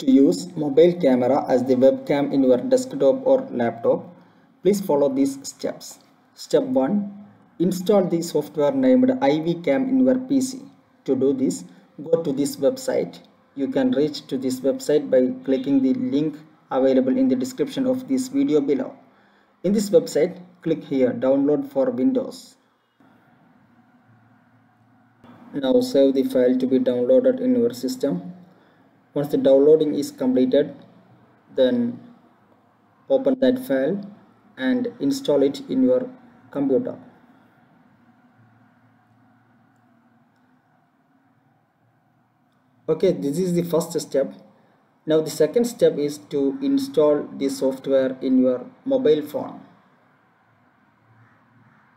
to use mobile camera as the webcam in your desktop or laptop. Please follow these steps. Step 1. Install the software named iVCam in your PC. To do this, go to this website. You can reach to this website by clicking the link available in the description of this video below. In this website, click here, download for Windows. Now save the file to be downloaded in your system. Once the downloading is completed, then open that file and install it in your computer. Okay, this is the first step. Now the second step is to install the software in your mobile phone.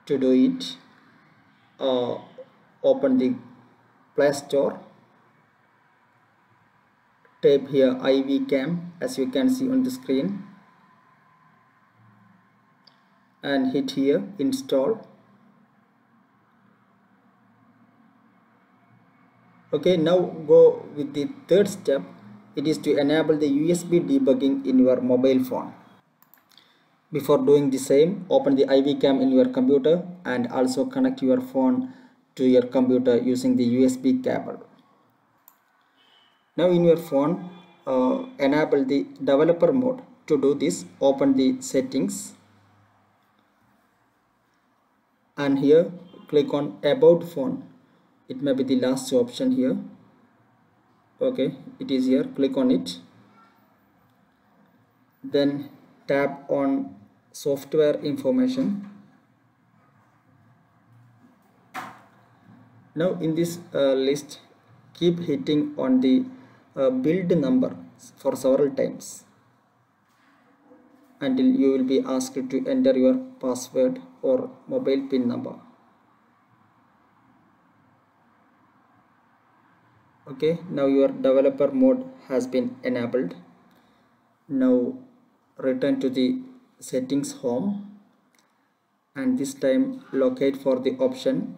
To do it, open the Play Store, type here iVCam as you can see on the screen, and hit here install. Okay, now go with the third step. It is to enable the USB debugging in your mobile phone. Before doing the same, open the iVCam in your computer and also connect your phone to your computer using the USB cable. Now in your phone, enable the developer mode. To do this, open the settings and here click on About Phone. It may be the last option here. Okay, it is here, click on it. Then tap on software information. Now in this list, keep hitting on the build number for several times until you will be asked to enter your password or mobile PIN number. Okay, now your developer mode has been enabled. Now return to the settings home and this time locate for the option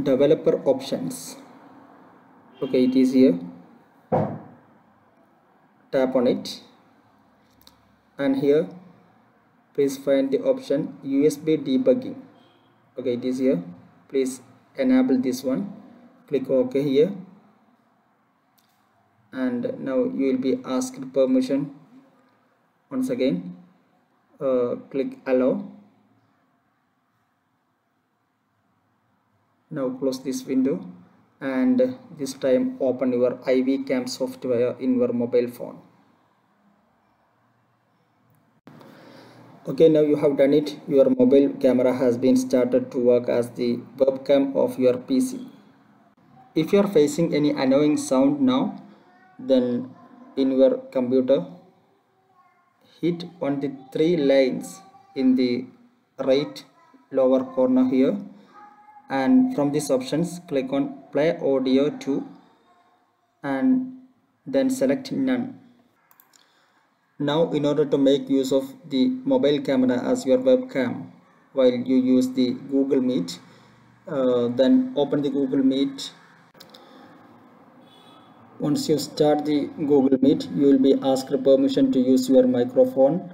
developer options. Okay, it is here. Tap on it and here please find the option USB debugging. Okay, it is here. Please enable this one. Click OK here and now you will be asked permission. Once again, click allow. Now close this window and this time open your iVCam software in your mobile phone. Okay, now you have done it. Your mobile camera has been started to work as the webcam of your PC. If you are facing any annoying sound now, then in your computer, hit on the three lines in the right lower corner here and from these options click on play audio to and then select none. Now in order to make use of the mobile camera as your webcam while you use the Google Meet, then open the Google Meet. Once you start the Google Meet, you will be asked permission to use your microphone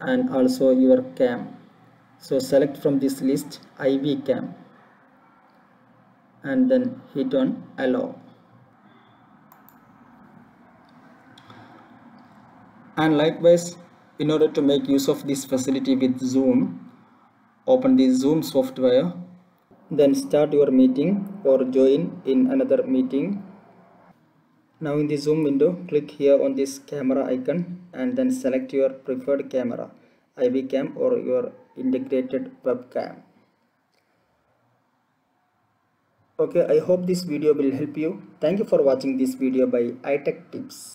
and also your cam. So select from this list iVCam and then hit on allow. And likewise, in order to make use of this facility with Zoom, open the Zoom software, then start your meeting or join in another meeting. Now in the Zoom window, click here on this camera icon and then select your preferred camera, iVCam or your integrated webcam. Okay, I hope this video will help you. Thank you for watching this video by iTech Tips.